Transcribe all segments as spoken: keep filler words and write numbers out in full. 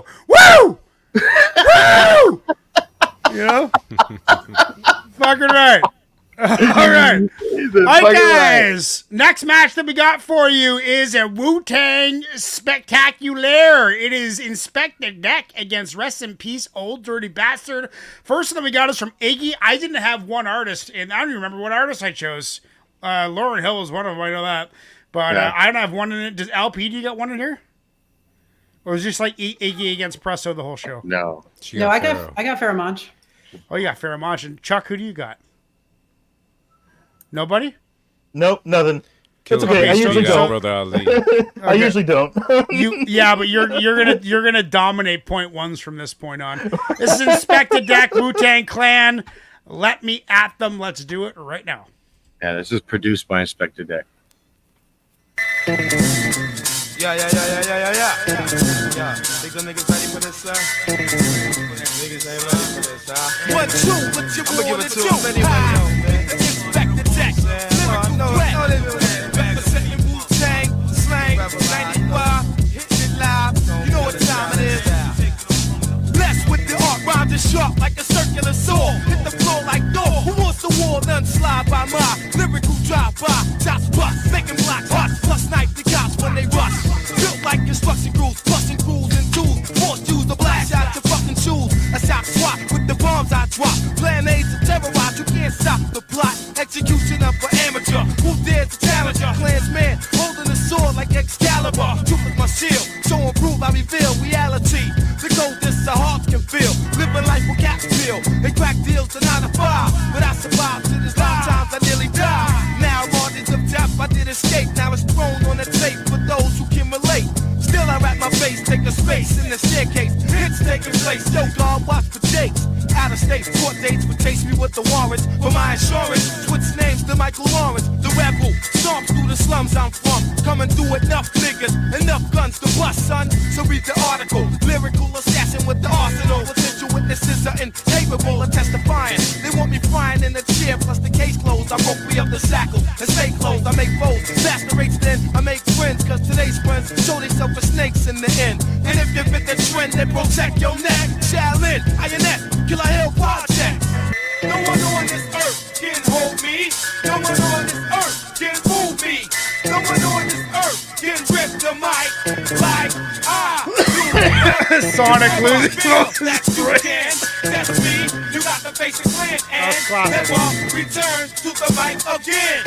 now. Woo! Woo! You know? Fucking right. All right. Hi, guys. Right. Next match that we got for you is a Wu-Tang Spectacular. It is Inspectah Deck against Rest in Peace, Old Dirty Bastard. First thing we got is from Iggy. I didn't have one artist, and I don't even remember what artist I chose. Uh, Lauren Hill was one of them, I know that. But yeah. uh, I don't have one in it. Does L P, do you got one in here? Or is it just like Iggy against Presto the whole show? No. She no, got I, got, I got Ferramange. Oh, you got Ferramange. And Chuck, who do you got? Nobody? Nope, nothing. It's okay. okay. I usually don't. Okay. I usually don't. you, yeah, but you're you're gonna you're gonna dominate point ones from this point on. This is Inspectah Deck, Wu-Tang Clan. Let me at them. Let's do it right now. Yeah, this is produced by Inspectah Deck. Yeah, yeah, yeah, yeah, yeah, yeah, yeah. Yeah, think them niggas ready for this, uh? Niggas ain't ready for this, uh? One, two, what you gonna give it to? Anyway, sharp like a circular saw, hit the floor like door. Who wants the war? None slide by my lyrical drive-by. Shots bust, making blocks hot, plus knife the cops when they rush. Built like construction crews, busting crews and tools. Force use the blast out your fucking shoes. A shot swap with the bombs I drop. Plan A's to terrorize, you can't stop the plot. Execution of an amateur, who dares to challenge your clansman? Holding a sword like Excalibur. Truth is my shield, show and prove I reveal reality. The coldest our hearts can feel. Living life will cap feel. They crack deals to nine to five, but I survived to this lifetime. I nearly died. Now margins of death, I did escape. Now it's thrown on a tape for those who can relate. Still I wrap my face, take a space in the staircase. Hits taking place, yo God, watch for dates. Out of state, court dates would chase me with the warrants for my insurance. Switch names to Michael Lawrence, the rebel. Storms through the slums I'm from, coming through enough niggas, enough guns to bust, son. So read the article, lyrical assassin with the arsenal. Potential witnesses are incapable of testifying. They want me frying in the chair, plus the case closed. I broke me up the shackle and stay closed. I make foes, lacerates then I make friends, cause today's friends show themselves as snakes in the end. And if you fit the trend, then protect your neck. Challenge, I N S, Kill a Hell Project. No one on this earth can hold me. No one on this earth can move me. No one on this earth can rip the mic like I do. Sonic loses. That you can. That's me. You got the basic plan and never return to the mic again.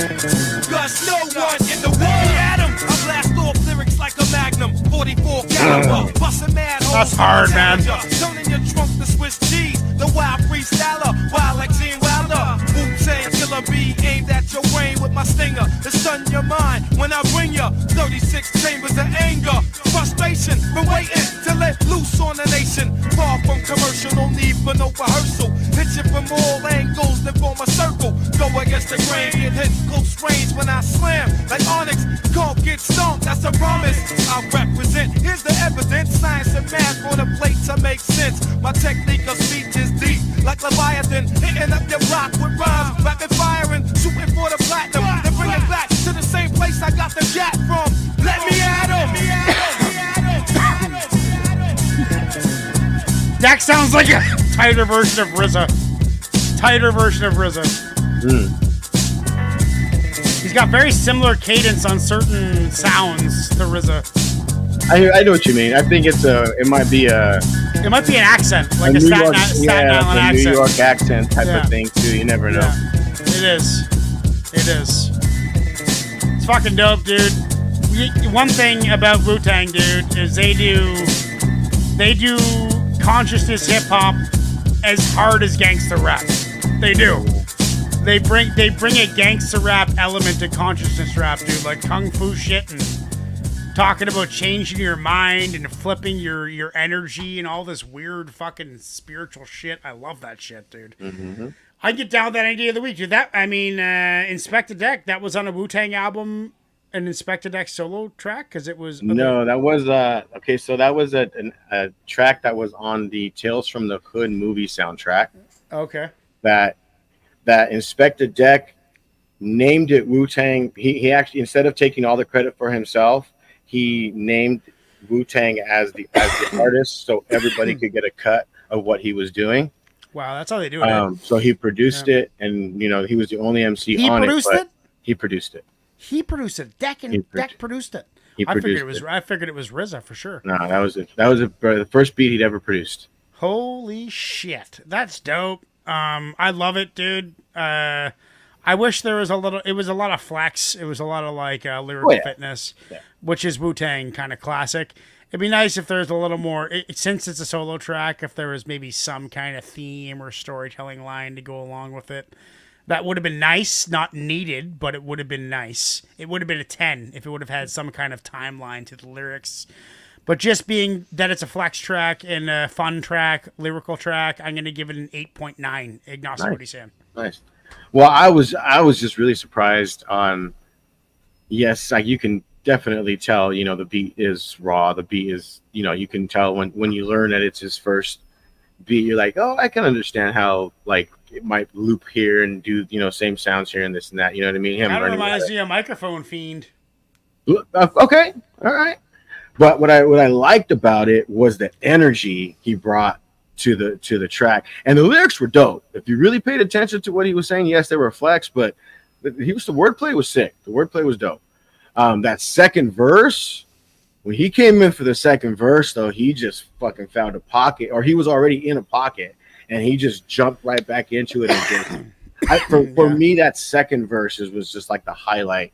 Cause no one in the world at him. I blast off lyrics like a magnum. forty-four caliber. Bust a mad hole. That's hard, man. Turning your trunk to Swiss cheese. The wild freestyler. Wild like Gene Wilder. Wu-Tang Killer B aimed at your brain with my stinger. The sun your mind when I bring you thirty-six chambers of anger. Frustration. Been waiting to let loose on the nation. Far from commercial. No need for no rehearsal. Hit you from all angles that form a circle. Go against the grain. Get hit close range when I slam. Like Onyx. Can't get stoned. That's a promise. I represent. Here's the evidence. Science and math on a plate to make sense. My technique of speech is deep. Like Leviathan, hitting up your block with rhymes, rapid firing, shooting for the platinum, then bring it back to the same place I got the gat from. Let me at him. That sounds like a tighter version of R Z A. Tighter version of R Z A. Mm. He's got very similar cadence on certain sounds to R Z A. I, I know what you mean. I think it's a. It might be a. It might be an accent, like a, a Staten, York, Staten yeah, Island accent, New York accent type yeah. of thing too. You never know. Yeah. It is. It is. It's fucking dope, dude. One thing about Wu-Tang, dude, is they do, they do consciousness hip hop as hard as gangster rap. They do. They bring they bring a gangster rap element to consciousness rap, dude, like kung fu shit and. Talking about changing your mind and flipping your, your energy and all this weird fucking spiritual shit. I love that shit, dude. Mm-hmm. I get down that idea of the week, dude. That, I mean, uh, Inspectah Deck, that was on a Wu-Tang album, an Inspectah Deck solo track? Because it was... No, that was... Uh, okay, so that was a, an, a track that was on the Tales from the Hood movie soundtrack. Okay. That, that Inspectah Deck named it Wu-Tang. He, he actually, instead of taking all the credit for himself, he named Wu-Tang as the as the artist, so everybody could get a cut of what he was doing. Wow, that's how they do it. Um, so he produced yeah. it, and you know he was the only M C he on it. He produced it. He produced it. He produced it. Deck and produced Deck produced it. He I produced figured it was. It. I figured it was R Z A for sure. No, that was it. That was a, the first beat he'd ever produced. Holy shit, that's dope. Um, I love it, dude. Uh, I wish there was a little. It was a lot of flex. It was a lot of like uh, lyrical oh, yeah. fitness, yeah. which is Wu-Tang kind of classic. It'd be nice if there's a little more. It, since it's a solo track, if there was maybe some kind of theme or storytelling line to go along with it. That would have been nice, not needed, but it would have been nice. It would have been a ten if it would have had some kind of timeline to the lyrics. But just being that it's a flex track and a fun track, lyrical track, I'm going to give it an eight point nine. Ignasio, nice. What are you saying? Nice. Well, I was I was just really surprised on, yes, like you can definitely tell, you know, the beat is raw. The beat is, you know, you can tell when, when you learn that it's his first beat, you're like, oh, I can understand how, like, it might loop here and do, you know, same sounds here and this and that. You know what I mean? Him that reminds me of Microphone Fiend. Okay. All right. But what I what I liked about it was the energy he brought to the to the track. And the lyrics were dope. If you really paid attention to what he was saying, yes, they were flex, but he was the wordplay was sick. The wordplay was dope. Um, that second verse, when he came in for the second verse, though, he just fucking found a pocket, or he was already in a pocket. And he just jumped right back into it. And just, I, for for yeah. me, that second verse was just like the highlight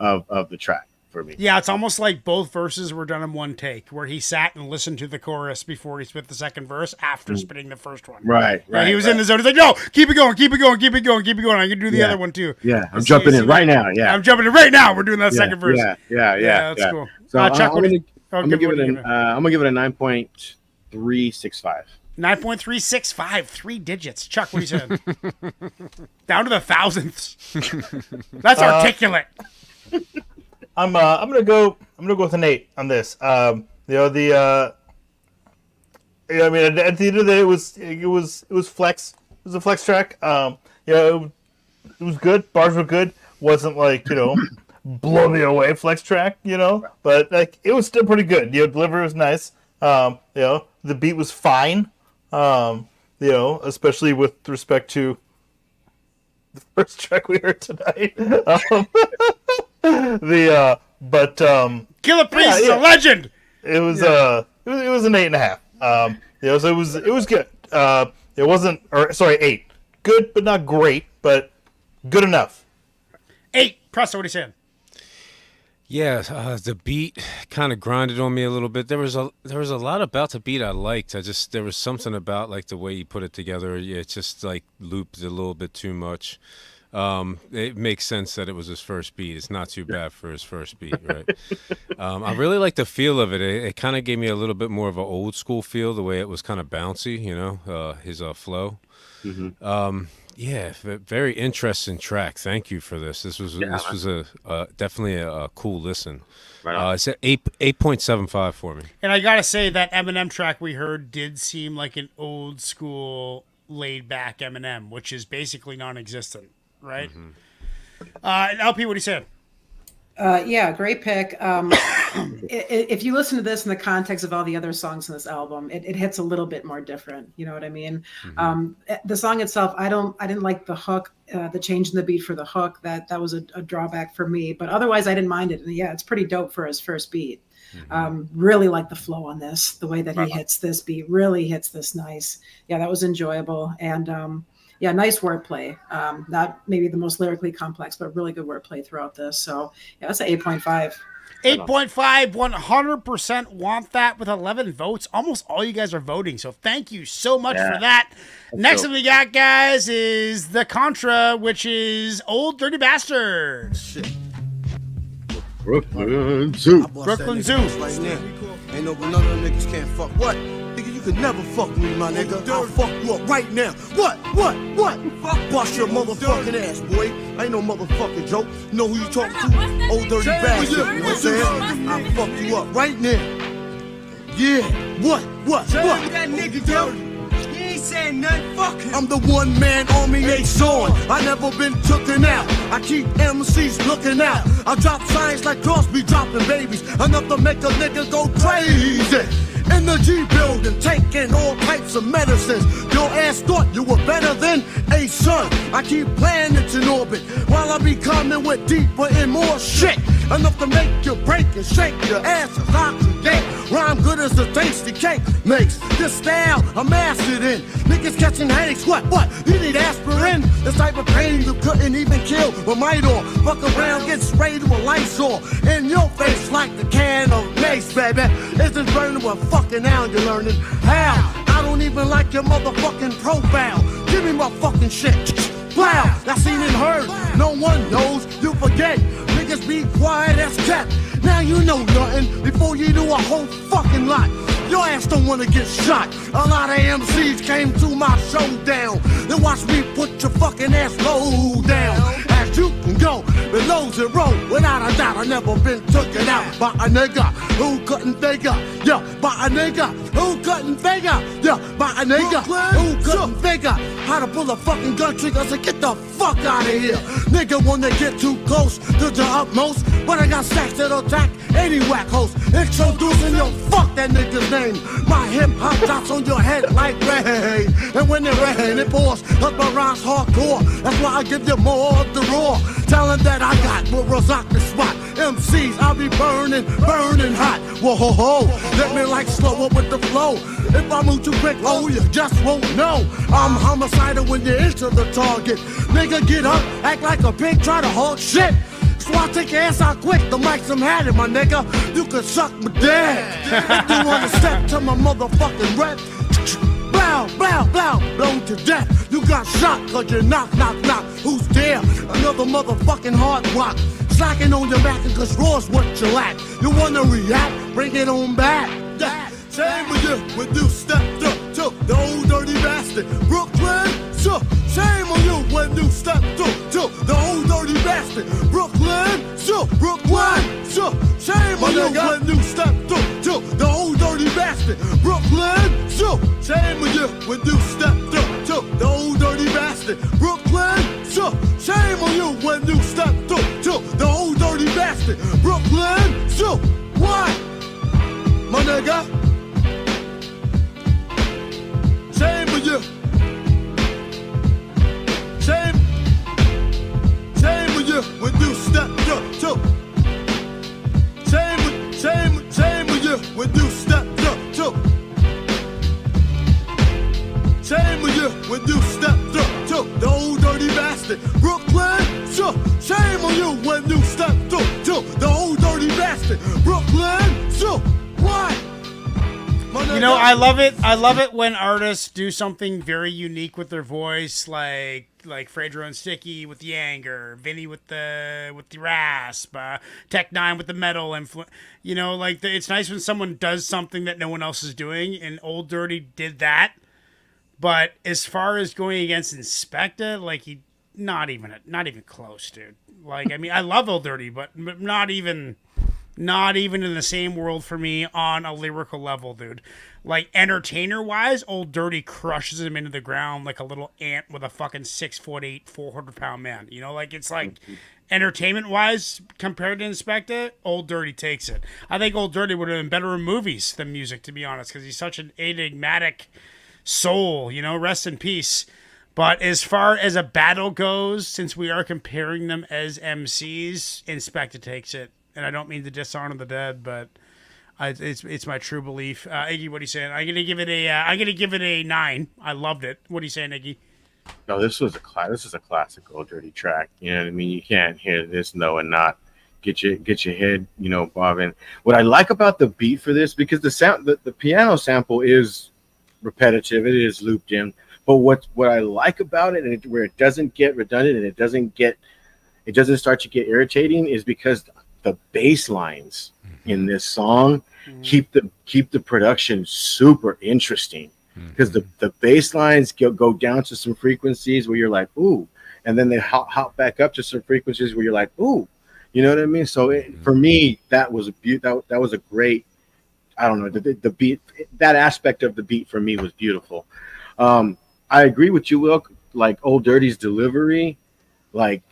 of, of the track for me. Yeah, it's almost like both verses were done in one take, where he sat and listened to the chorus before he spit the second verse after spitting the first one. Right, right. And he was right. in the zone. He's like, no, keep it going, keep it going, keep it going, keep it going. I can do the yeah. other one too. Yeah, I'm so, jumping so, in so, right now. Yeah, I'm jumping in right now. We're doing that yeah, second verse. Yeah, yeah, yeah. yeah that's yeah. cool. So uh, Chuck, I'm going oh, to give, uh, give it a nine point three six five. nine point three six five, three digits. Chuck, what do you say? Down to the thousandths. That's uh, articulate. I'm uh, I'm gonna go. I'm gonna go with an eight on this. Um, you know the. Uh, you know, I mean, at, at the end of the day, it was it was it was flex. It was a flex track. Um, you know, it, it was good. Bars were good. Wasn't like you know, blow me away flex track. You know, but like it was still pretty good. You know, delivery was nice. Um, you know, the beat was fine. Um, you know, especially with respect to the first track we heard tonight. Um, the uh, but um, Killer Priest is yeah, yeah. a legend. It was yeah. uh, it was, it was an eight and a half. Um, you know, so it was it was good. Uh, it wasn't or sorry, eight. Good, but not great, but good enough. Eight. Presto, what are you saying? Yeah, uh, the beat kind of grinded on me a little bit. There was a there was a lot about the beat I liked. I just there was something about like the way you put it together. Yeah, it just like looped a little bit too much. Um, it makes sense that it was his first beat. It's not too bad for his first beat, right? um, I really like the feel of it. It, it kind of gave me a little bit more of an old school feel. The way it was kind of bouncy, you know, uh, his uh, flow. Mm-hmm. Um, yeah, very interesting track. Thank you for this. This was yeah, this was a uh, definitely a, a cool listen. Right on. Uh, it's at eight eight point seven five for me. And I gotta say that Eminem track we heard did seem like an old school, laid back Eminem, which is basically non-existent, right? Mm-hmm. uh, and L P, what he said. Uh, yeah, great pick. Um, if you listen to this in the context of all the other songs in this album, it, it hits a little bit more different. You know what I mean? Mm-hmm. um, the song itself, I don't, I didn't like the hook, uh, the change in the beat for the hook. That that was a, a drawback for me. But otherwise, I didn't mind it. And yeah, it's pretty dope for his first beat. Mm-hmm. um, really like the flow on this. The way that he wow. hits this beat really hits this nice. Yeah, that was enjoyable. And um, yeah, nice wordplay. Um, not maybe the most lyrically complex, but really good wordplay throughout this. So yeah, that's an eight point five. eight point five, one hundred percent want that with eleven votes. Almost all you guys are voting, so thank you so much yeah. for that. That's Next cool. thing we got, guys, is the Contra, which is Old Dirty Bastard. Shit. Brooklyn Zoo. Brooklyn Zoo. Right now. Ain't no another niggas can't fuck. What? Nigga, you could never fuck me, my nigga. I'll fuck you up right now. What? What? What? Fuck bust your motherfucking ass, boy. I ain't no motherfucking joke. Know who you talking to? Old Dirty Bastard. You know what I'm saying? I'll fuck you up right now. Yeah. What? What? What? That nigga dirty. ain't saying nothing, fuck him. I'm the one man army, ain't sawing. I never been tooken out. I keep M Cs looking out. I drop signs like Crosby dropping babies. Enough to make a nigga go crazy. In the G building, taking all types of medicines. Your ass thought you were better than a son. I keep planets in orbit while I be coming with deeper and more shit. Enough to make you break and shake your ass as oxygen. Rhyme good as the tasty cake makes. This style I'm mastered in. Niggas catching headaches, what, what? You need aspirin? This type of pain you couldn't even kill with might on. Fuck around, get sprayed with Lysol. In your face like the can of mace, baby. Isn't burning with fucking out, you're learning how. I don't even like your motherfucking profile. Give me my fucking shit. Wow, I seen and heard. No one knows, you forget. Niggas be quiet as cat. Now you know nothing before you do a whole fucking lot. Your ass don't wanna get shot. A lot of M Cs came to my showdown. They watch me put your fucking ass low down. As you can go below zero. Without a doubt, I never been taken out by a nigga who couldn't figure. Yeah, by a nigga who couldn't figure. Yeah, by a nigga who couldn't figure how to pull a fucking gun trigger. So get the fuck out of here. Nigga wanna get too close to the utmost. But I got stacks that'll attack any whack host. Introducing your fuck that nigga's name. My hip-hop drops on your head like rain. And when it rain, it pours. Cause my rhymes hardcore. That's why I give you more of the roar. Talent that I got will rock the spot. M Cs, I'll be burning, burning hot. Whoa-ho-ho, let me like slow up with the flow. If I move too quick, oh, you just won't know. I'm homicidal when you enter the target. Nigga, get up, act like a pig, try to hog shit. So I take your ass out quick, the mics I'm had it, my nigga. You can suck my dick. If you wanna step to my motherfucking rep, blow, blow, blow, blown to death. You got shot, cause you knock, knock, knock. Who's there? Another motherfucking hard rock. Slacking on your back, cause raw's what you lack. You wanna react? Bring it on back. Yeah. Same with you, when you stepped up to the old dirty bastard. Brooklyn, so shame on you when you stepped up to the old dirty bastard. Brooklyn, so Brooklyn, so shame on you when you stepped up to the old dirty bastard. Brooklyn, so shame on you when you stepped up to the old dirty bastard. Brooklyn, so shame on you when you stepped up to the old dirty bastard. Brooklyn, so what, my nigga? Shame for you. Shame. Shame for you when you step up to. Shame, shame, shame for you when you step up to. Shame for you when you step up to the old dirty bastard. Brooklyn, sure. Shame on you when you step up to the old dirty bastard. Brooklyn, sure. Why? You know, I love it. I love it when artists do something very unique with their voice, like like Fredro and Sticky with the anger, Vinny with the with the rasp, uh, Tech Nine with the metal influence. You know, like the, it's nice when someone does something that no one else is doing, and Old Dirty did that. But as far as going against Inspectah, like he, not even not even close, dude. Like I mean, I love Old Dirty, but not even. Not even in the same world for me on a lyrical level, dude. Like, entertainer-wise, Old Dirty crushes him into the ground like a little ant with a fucking six foot eight, four hundred pound man. You know, like, it's like, entertainment-wise, compared to Inspectah, Old Dirty takes it. I think Old Dirty would have been better in movies than music, to be honest, because he's such an enigmatic soul, you know? Rest in peace. But as far as a battle goes, since we are comparing them as M Cs, Inspectah takes it. And I don't mean to dishonor the dead, but I, it's it's my true belief. Uh, Iggy, what are you saying? I'm gonna give it a uh, I'm gonna give it a nine. I loved it. What are you saying, Iggy? No, this was a this is a classic Old Dirty track. You know what I mean? You can't hear this no and not get your get your head you know bobbing. What I like about the beat for this, because the sound the, the piano sample is repetitive. It is looped in. But what what I like about it, and it, where it doesn't get redundant and it doesn't get it doesn't start to get irritating, is because the bass lines in this song mm-hmm. keep the keep the production super interesting, because mm-hmm. the the bass lines go, go down to some frequencies where you're like ooh, and then they hop, hop back up to some frequencies where you're like ooh, you know what I mean? So it, mm-hmm. for me, that was a be- that, that was a great, I don't know, the, the beat, that aspect of the beat for me was beautiful. Um, I agree with you, Will. Like Old Dirty's delivery, like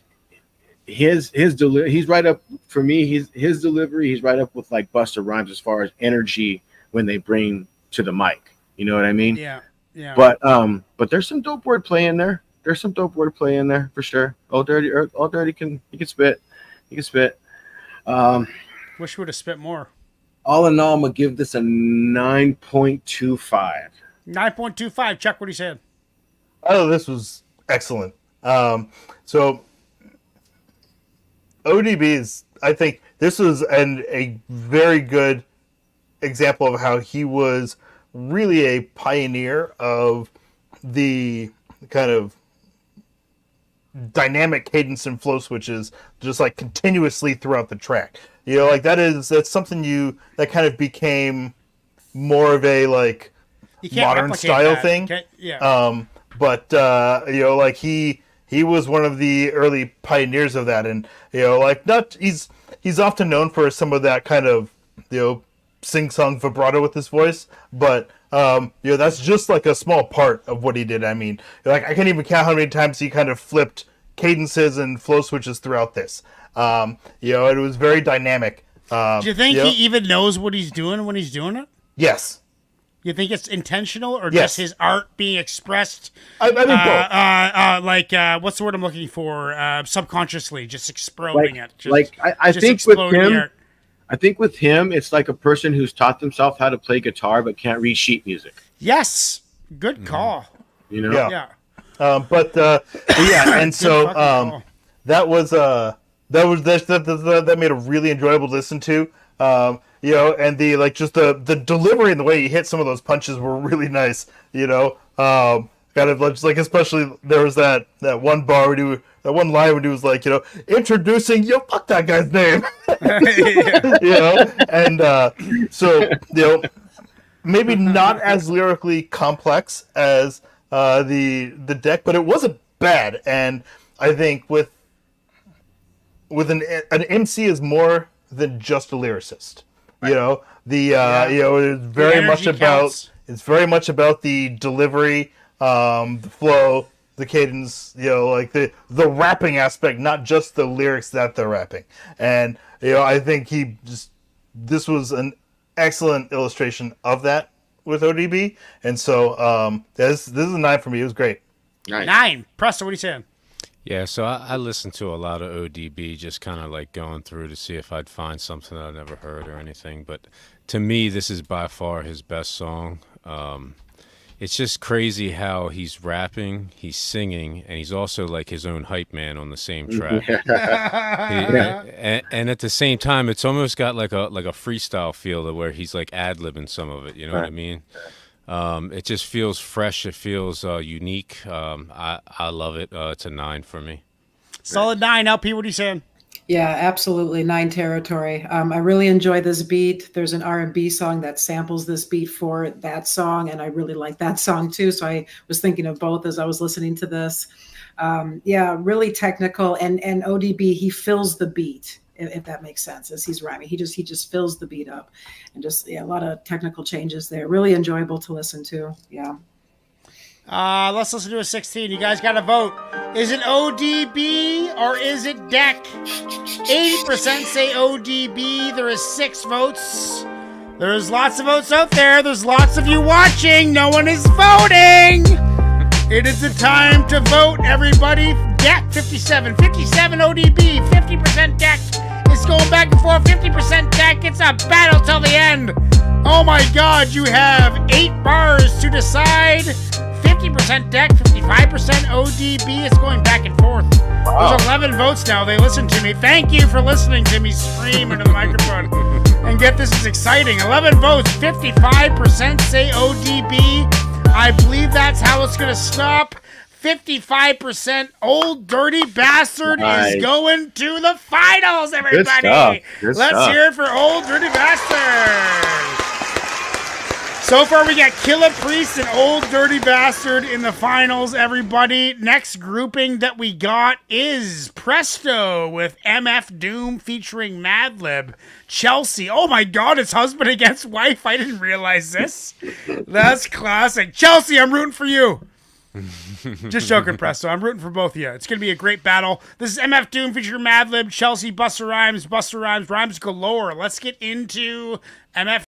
his his deli he's right up for me. He's his delivery. He's right up with like Busta Rhymes as far as energy when they bring to the mic. You know what I mean? Yeah, yeah. But um, but there's some dope wordplay in there. There's some dope wordplay in there for sure. Old Dirty, Old Dirty can he can spit, he can spit. Um, wish we would have spit more. All in all, I'm gonna give this a nine point two five. Nine point two five. Chuck, what he said. Oh, this was excellent. Um, so O D B is, I think, this was an a very good example of how he was really a pioneer of the kind of dynamic cadence and flow switches just like continuously throughout the track. You know, like that is, that's something you, that kind of became more of a like modern style that. thing. Yeah. Um, but, uh, you know, like he, he was one of the early pioneers of that. And, you know, like not, he's, he's often known for some of that kind of, you know, sing-song vibrato with his voice, but, um, you know, that's just like a small part of what he did. I mean, like I can't even count how many times he kind of flipped cadences and flow switches throughout this. Um, you know, it was very dynamic. Um, do you think you know? he even knows what he's doing when he's doing it? Yes. You think it's intentional or yes. just his art being expressed? I, I mean, uh, both. Uh, uh, like, uh, what's the word I'm looking for? Uh, subconsciously, just exploding like, it. Just, like, I, I just think with him, I think with him, it's like a person who's taught themselves how to play guitar but can't read sheet music. Yes, good call. Mm. You know, yeah. yeah. Uh, but uh, yeah, and so um, that was uh, that was that, that that made it really enjoyable to listen to. Um, You know, and the like, just the the delivery and the way he hit some of those punches were really nice. You know, um, kind of like, especially there was that that one bar we do, that one line we do was like, you know, introducing yo, fuck that guy's name. You know, and uh, so you know, maybe not as lyrically complex as uh, the the deck, but it wasn't bad. And I think with with an an M C is more than just a lyricist. You know, the uh yeah. you know, it's very much about counts. it's very much about the delivery, um the flow, the cadence, you know, like the the rapping aspect, not just the lyrics that they're rapping. And you know, I think he just this was an excellent illustration of that with O D B. And so um this this is a nine for me. It was great. Nine. Nine. Presto, what are you saying? Yeah, so I, I listened to a lot of O D B, just kind of like going through to see if I'd find something I'd never heard or anything. But to me, this is by far his best song. Um, it's just crazy how he's rapping, he's singing, and he's also like his own hype man on the same track. he, and, and at the same time, it's almost got like a like a freestyle feel to where he's like ad-libbing some of it, you know right. what I mean? Um, it just feels fresh. It feels uh, unique. Um, I, I love it. Uh, it's a nine for me. Solid nine. L P, what are you saying? Yeah, absolutely. Nine territory. Um, I really enjoy this beat. There's an R and B song that samples this beat for that song, and I really like that song too. So I was thinking of both as I was listening to this. Um, yeah, really technical. And, and O D B, he fills the beat. If that makes sense, as he's rhyming, he just he just fills the beat up, and just yeah, a lot of technical changes there. Really enjoyable to listen to. Yeah. Uh, let's listen to a sixteen. You guys got to vote. Is it O D B or is it Deck? Eighty percent say O D B. There is six votes. There's lots of votes out there. There's lots of you watching. No one is voting. It is the time to vote, everybody. Deck fifty-seven, fifty-seven O D B, fifty percent Deck. It's going back and forth, fifty percent Deck. It's a battle till the end. Oh my God, you have eight bars to decide. fifty percent Deck, fifty-five percent O D B. It's going back and forth. There's eleven votes now. They listen to me. Thank you for listening to me scream into the microphone. And get this is exciting. eleven votes, fifty-five percent say O D B. I believe that's how it's going to stop. fifty-five percent Old Dirty Bastard nice. is going to the finals, everybody. Good stuff. Good Let's stuff. hear it for Old Dirty Bastard. So far, we got Killer Priest and Old Dirty Bastard in the finals, everybody. Next grouping that we got is Presto with M F Doom featuring Madlib. Chelsea. Oh, my God, it's husband against wife. I didn't realize this. That's classic. Chelsea, I'm rooting for you. Just joking, Presto. I'm rooting for both of you. It's going to be a great battle. This is M F Doom featuring Madlib, Chelsea, Busta Rhymes, Busta Rhymes, Rhymes galore. Let's get into M F